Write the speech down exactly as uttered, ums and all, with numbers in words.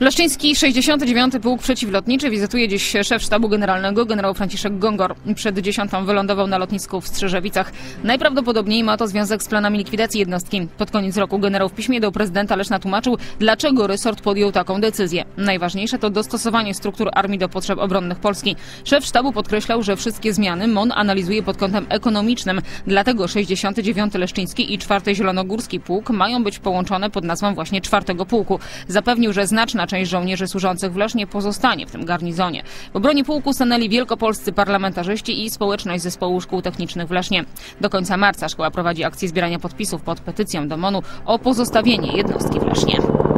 Leszczyński sześćdziesiąty dziewiąty Pułk Przeciwlotniczy wizytuje dziś szef sztabu generalnego generał Franciszek Gągor. Przed dziesiątą wylądował na lotnisku w Strzeżewicach. Najprawdopodobniej ma to związek z planami likwidacji jednostki. Pod koniec roku generał w piśmie do prezydenta Leszna tłumaczył, dlaczego resort podjął taką decyzję. Najważniejsze to dostosowanie struktur armii do potrzeb obronnych Polski. Szef sztabu podkreślał, że wszystkie zmiany M O N analizuje pod kątem ekonomicznym. Dlatego sześćdziesiąty dziewiąty Leszczyński i czwarty Zielonogórski Pułk mają być połączone pod nazwą właśnie czwartego Pułku. Zapewnił, że znaczna część żołnierzy służących w Lesznie pozostanie w tym garnizonie. W obronie pułku stanęli wielkopolscy parlamentarzyści i społeczność Zespołu Szkół Technicznych w Lesznie. Do końca marca szkoła prowadzi akcję zbierania podpisów pod petycją do M O N u o pozostawienie jednostki w Lesznie.